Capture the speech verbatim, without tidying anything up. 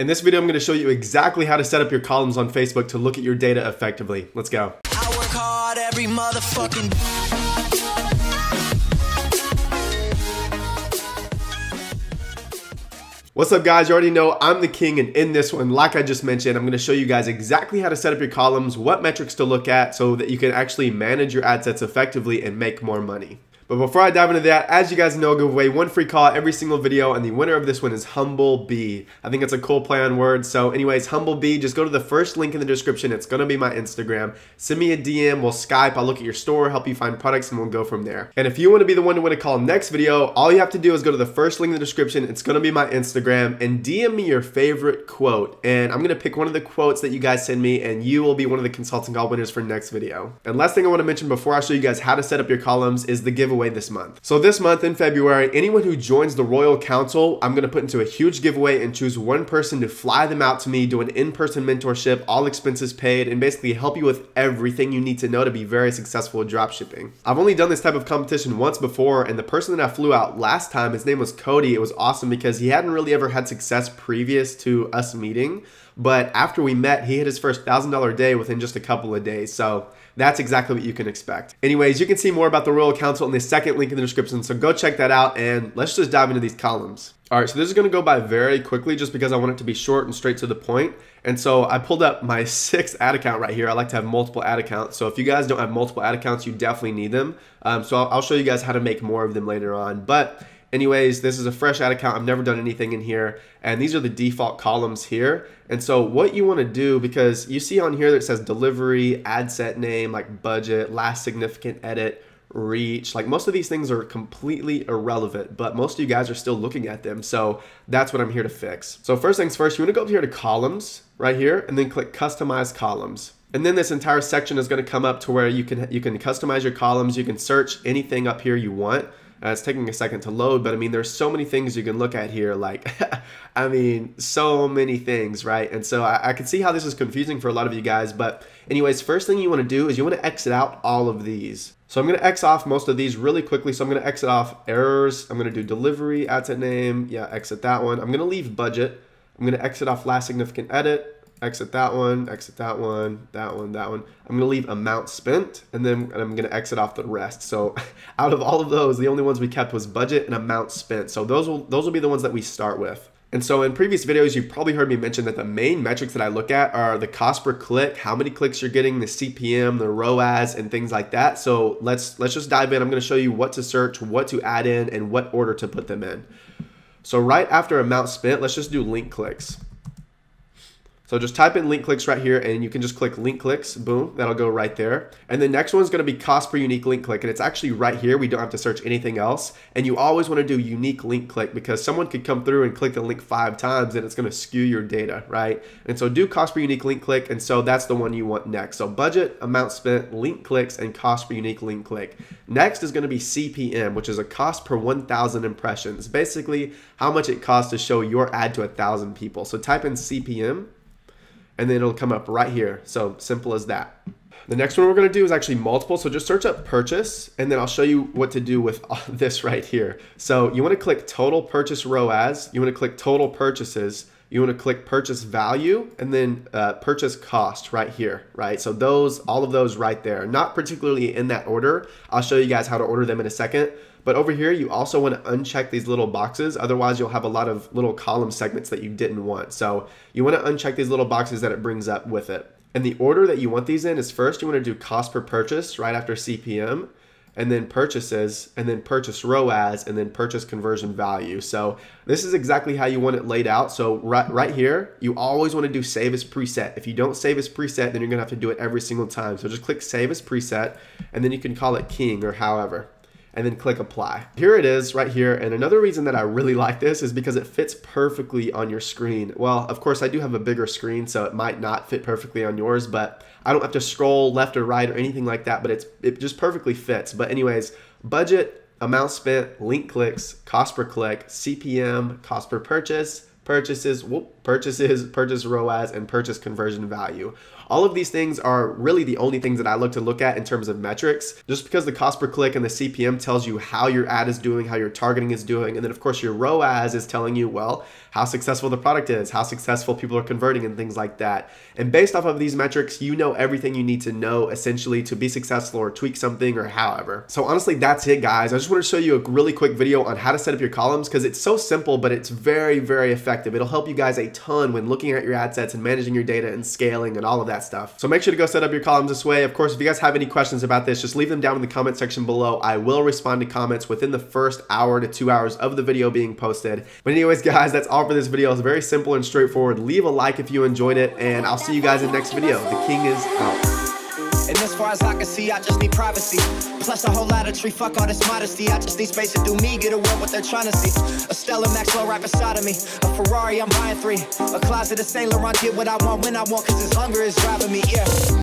In this video, I'm going to show you exactly how to set up your columns on Facebook to look at your data effectively. Let's go. I work hard every motherfucking... What's up, guys? You already know I'm the king, and in this one, like I just mentioned, I'm going to show you guys exactly how to set up your columns, what metrics to look at so that you can actually manage your ad sets effectively and make more money. But before I dive into that, as you guys know, I'll give away one free call every single video, and the winner of this one is Humble B. I think it's a cool play on words. So anyways, Humble B, just go to the first link in the description. It's going to be my Instagram. Send me a D M, we'll Skype, I'll look at your store, help you find products, and we'll go from there. And if you want to be the one to win a call next video, all you have to do is go to the first link in the description. It's going to be my Instagram, and D M me your favorite quote. And I'm going to pick one of the quotes that you guys send me, and you will be one of the consulting call winners for next video. And last thing I want to mention before I show you guys how to set up your columns is the giveaway Giveaway this month. So this month in February, anyone who joins the Royal Council, I'm going to put into a huge giveaway and choose one person to fly them out to me, do an in-person mentorship, all expenses paid, and basically help you with everything you need to know to be very successful at dropshipping. I've only done this type of competition once before, and the person that I flew out last time, his name was Cody. It was awesome because he hadn't really ever had success previous to us meeting, but after we met, he hit his first thousand dollar day within just a couple of days. So that's exactly what you can expect. Anyways, you can see more about the Royal Council in the second link in the description, so go check that out, and let's just dive into these columns. All right, so this is gonna go by very quickly just because I want it to be short and straight to the point. And so I pulled up my sixth ad account right here. I like to have multiple ad accounts. So if you guys don't have multiple ad accounts, you definitely need them. Um, so I'll, I'll show you guys how to make more of them later on. But anyways, this is a fresh ad account. I've never done anything in here. And these are the default columns here. And so what you want to do, because you see on here that it says delivery, ad set name, like budget, last significant edit, reach, like most of these things are completely irrelevant, but most of you guys are still looking at them. So that's what I'm here to fix. So first things first, you want to go up here to columns right here and then click customize columns. And then this entire section is going to come up to where you can, you can customize your columns. You can search anything up here you want. Uh, it's taking a second to load, but I mean, there's so many things you can look at here. Like, I mean, so many things, right? And so I, I can see how this is confusing for a lot of you guys. But anyways, first thing you want to do is you want to exit out all of these. So I'm going to X off most of these really quickly. So I'm going to exit off errors. I'm going to do delivery, ad set name. Yeah, exit that one. I'm going to leave budget. I'm going to exit off last significant edit. Exit that one, exit that one, that one, that one. I'm gonna leave amount spent, and then I'm gonna exit off the rest. So out of all of those, the only ones we kept was budget and amount spent. So those will, those will be the ones that we start with. And so in previous videos, you've probably heard me mention that the main metrics that I look at are the cost per click, how many clicks you're getting, the C P M, the R O A S, and things like that. So let's, let's just dive in. I'm gonna show you what to search, what to add in, and what order to put them in. So right after amount spent, let's just do link clicks. So just type in link clicks right here, and you can just click link clicks, boom, that'll go right there. And the next one's gonna be cost per unique link click, and it's actually right here, we don't have to search anything else. And you always wanna do unique link click because someone could come through and click the link five times and it's gonna skew your data, right? And so do cost per unique link click, and so that's the one you want next. So budget, amount spent, link clicks, and cost per unique link click. Next is gonna be C P M, which is a cost per one thousand impressions. Basically, how much it costs to show your ad to one thousand people. So type in C P M, and then it'll come up right here. So simple as that. The next one we're gonna do is actually multiple. So just search up purchase, and then I'll show you what to do with this right here. So you wanna click total purchase R O A S, you wanna click total purchases, you wanna click purchase value, and then uh, purchase cost right here, right? So those, all of those right there, not particularly in that order. I'll show you guys how to order them in a second. But over here, you also want to uncheck these little boxes. Otherwise, you'll have a lot of little column segments that you didn't want. So you want to uncheck these little boxes that it brings up with it. And the order that you want these in is first, you want to do cost per purchase right after C P M, and then purchases, and then purchase R O A S, and then purchase conversion value. So this is exactly how you want it laid out. So right, right here, you always want to do save as preset. If you don't save as preset, then you're going to have to do it every single time. So just click save as preset, and then you can call it king or however, and then click apply. Here it is right here. And another reason that I really like this is because it fits perfectly on your screen. Well, of course I do have a bigger screen, so it might not fit perfectly on yours, but I don't have to scroll left or right or anything like that, but it's, it just perfectly fits. But anyways, budget, amount spent, link clicks, cost per click, C P M, cost per purchase, purchases, whoop, purchases, purchase R O A S, and purchase conversion value. All of these things are really the only things that I look to look at in terms of metrics, just because the cost per click and the C P M tells you how your ad is doing, how your targeting is doing. And then of course your R O A S is telling you, well, how successful the product is, how successful people are converting and things like that. And based off of these metrics, you know everything you need to know essentially to be successful or tweak something or however. So honestly, that's it guys. I just want to show you a really quick video on how to set up your columns because it's so simple, but it's very, very effective. It'll help you guys a ton when looking at your ad sets and managing your data and scaling and all of that stuff. So make sure to go set up your columns this way. Of course, if you guys have any questions about this, just leave them down in the comment section below. I will respond to comments within the first hour to two hours of the video being posted. But anyways, guys, that's all for this video. It's very simple and straightforward. Leave a like if you enjoyed it, and I'll see you guys in the next video. The king is out. And as far as I can see, I just need privacy. Plus a whole lot of tree, fuck all this modesty. I just need space to do me, get away with what they're trying to see. A Stella Maxwell right beside of me. A Ferrari, I'm buying three. A closet of Saint Laurent, get what I want when I want, cause this hunger is driving me, yeah.